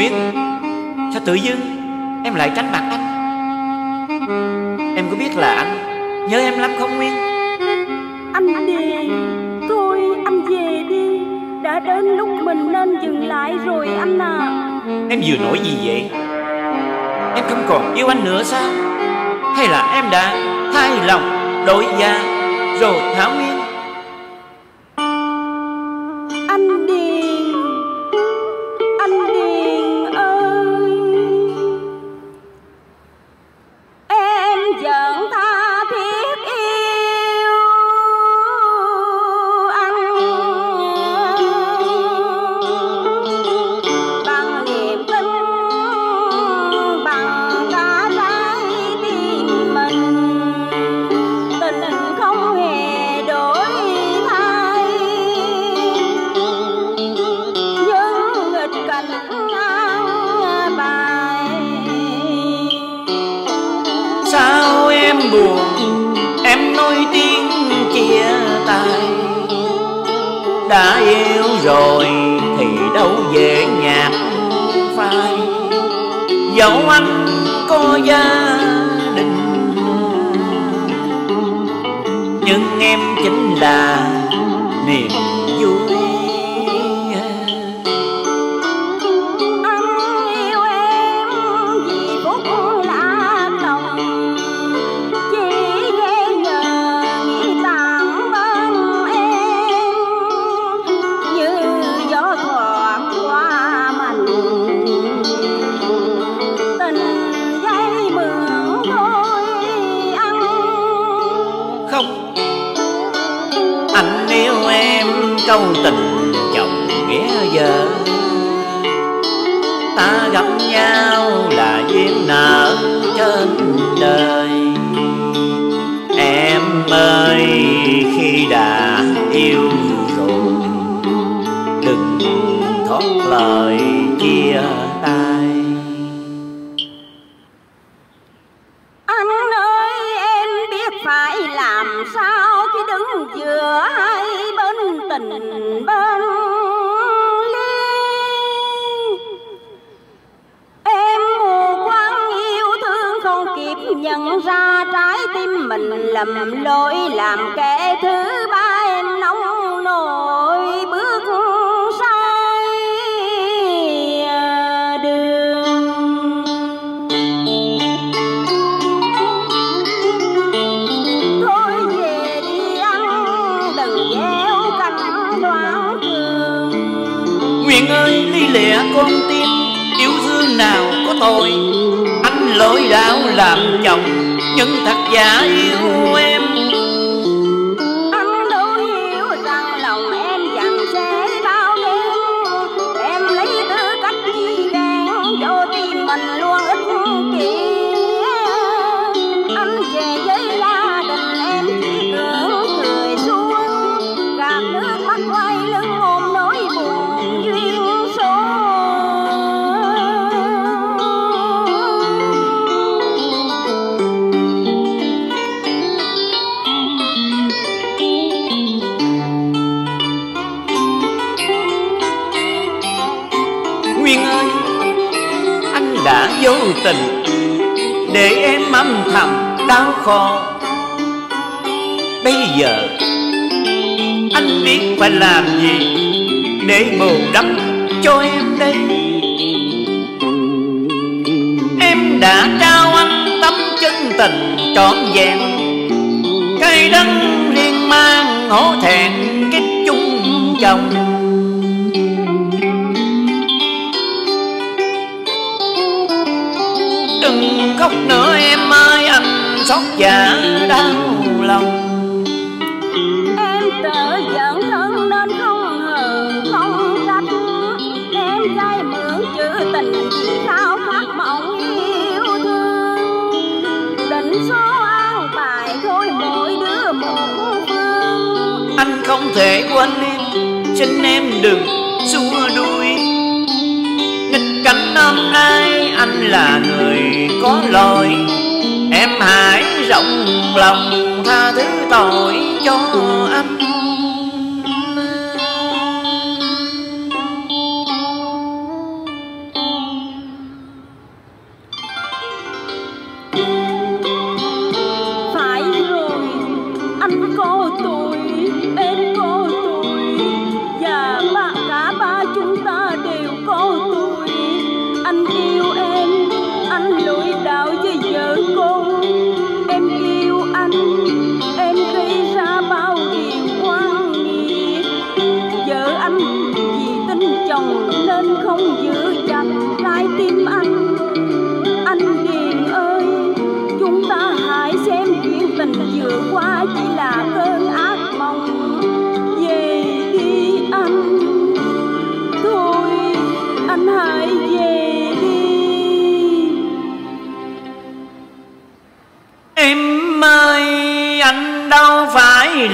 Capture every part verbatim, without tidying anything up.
nguyện. Sao tự dưng em lại tránh mặt anh? Em có biết là anh nhớ em lắm không Nguyên? Anh về, thôi anh về đi, đã đến lúc mình nên dừng lại rồi anh à. Em vừa nổi gì vậy? Em không còn yêu anh nữa sao? Hay là em đã thay lòng đổi dạ rồi Thảo Nguyên?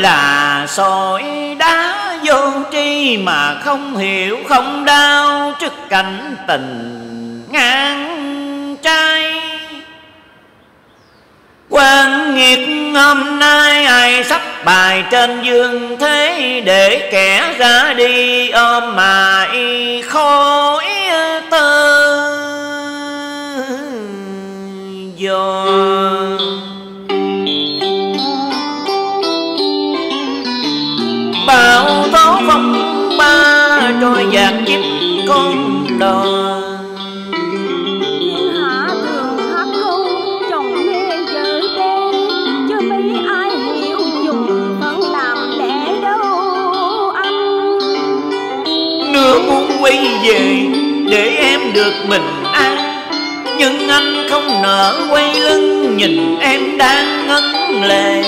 Là sỏi đá vô tri mà không hiểu không đau trước cảnh tình ngang trai. Quan nghiệt hôm nay ai sắp bài trên dương thế, để kẻ ra đi ôm mà y khói tơ vô. Bão tố phong ba trôi dạt kiếp con đò, thiên hạ thường hát câu chồng mê vợ tê, chứ mấy ai hiểu dùng vẫn làm lẽ đâu anh. Nửa muốn quay về để em được mình an, nhưng anh không nỡ quay lưng nhìn em đang ngấn lệ.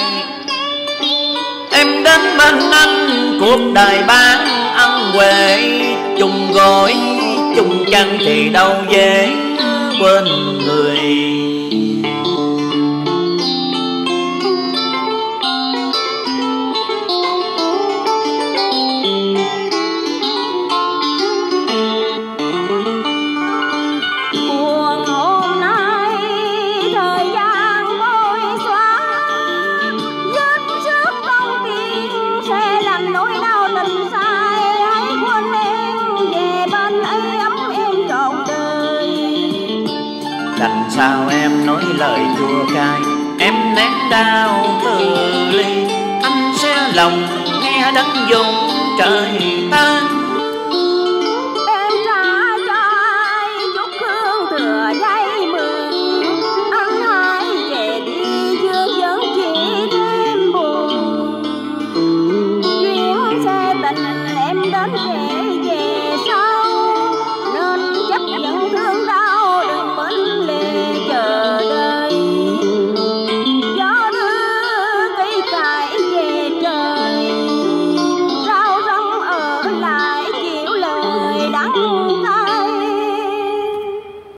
Em đến bên anh cuộc đời bán ăn quê, chung gối chung chăn thì đâu dễ bên người. Sao em nói lời chua cay, em nén đau từ ly, anh sẽ lòng nghe đấng dùng trời tan.